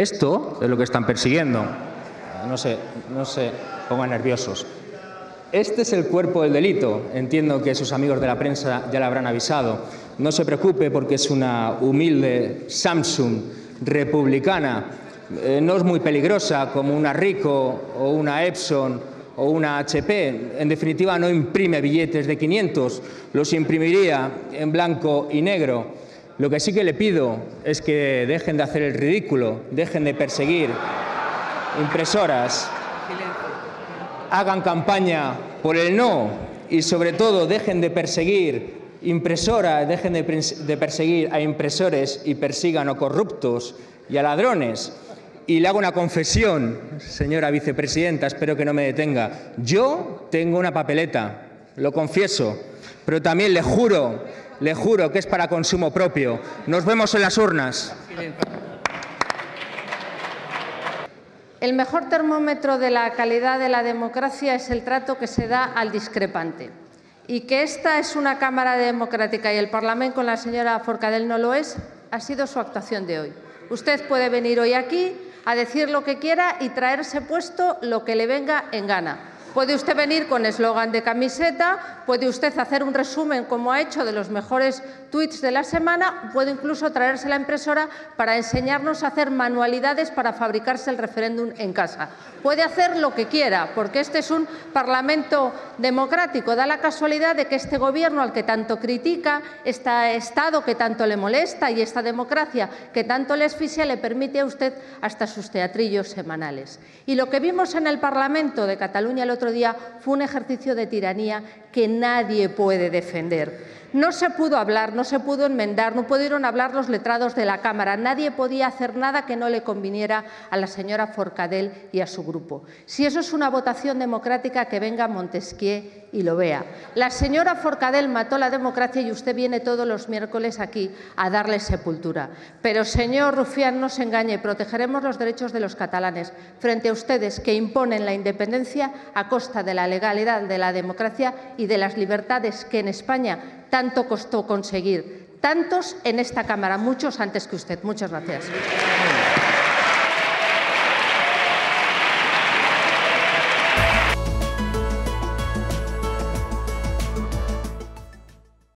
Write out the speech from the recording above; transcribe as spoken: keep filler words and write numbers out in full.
Esto es lo que están persiguiendo. No se, no se pongan nerviosos. Este es el cuerpo del delito. Entiendo que sus amigos de la prensa ya le habrán avisado. No se preocupe porque es una humilde Samsung republicana. Eh, no es muy peligrosa como una Ricoh o una Epson o una H P. En definitiva, no imprime billetes de quinientos. Los imprimiría en blanco y negro. Lo que sí que le pido es que dejen de hacer el ridículo, dejen de perseguir impresoras. Hagan campaña por el no y, sobre todo, dejen de perseguir impresoras, dejen de, de perseguir a impresores y persigan a corruptos y a ladrones. Y le hago una confesión, señora vicepresidenta, espero que no me detenga. Yo tengo una papeleta, lo confieso, pero también le juro, le juro que es para consumo propio. Nos vemos en las urnas. El mejor termómetro de la calidad de la democracia es el trato que se da al discrepante. Y que esta es una Cámara democrática y el Parlamento con la señora Forcadell no lo es, ha sido su actuación de hoy. Usted puede venir hoy aquí a decir lo que quiera y traerse puesto lo que le venga en gana. Puede usted venir con eslogan de camiseta, puede usted hacer un resumen, como ha hecho, de los mejores tweets de la semana, puede incluso traerse la impresora para enseñarnos a hacer manualidades para fabricarse el referéndum en casa. Puede hacer lo que quiera, porque este es un Parlamento democrático. Da la casualidad de que este Gobierno al que tanto critica, este Estado que tanto le molesta y esta democracia que tanto le asfixia, le permite a usted hasta sus teatrillos semanales. Y lo que vimos en el Parlamento de Cataluña el otro día fue un ejercicio de tiranía que nadie puede defender. No se pudo hablar, no se pudo enmendar, no pudieron hablar los letrados de la Cámara. Nadie podía hacer nada que no le conviniera a la señora Forcadell y a su grupo. Si eso es una votación democrática, que venga Montesquieu y lo vea. La señora Forcadell mató la democracia y usted viene todos los miércoles aquí a darle sepultura. Pero, señor Rufián, no se engañe, protegeremos los derechos de los catalanes frente a ustedes que imponen la independencia a costa de la legalidad, de la democracia y de las libertades que en España tanto costó conseguir, tantos en esta Cámara, muchos antes que usted. Muchas gracias.